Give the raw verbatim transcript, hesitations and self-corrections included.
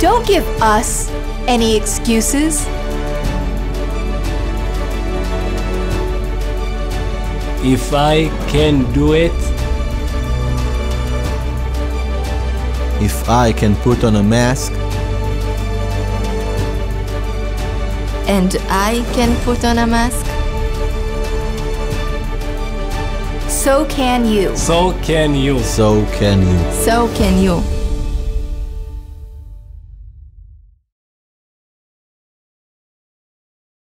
Don't give us any excuses. If I can do it. If I can put on a mask. And I can put on a mask. So can you. So can you. So can you. So can you. So can you.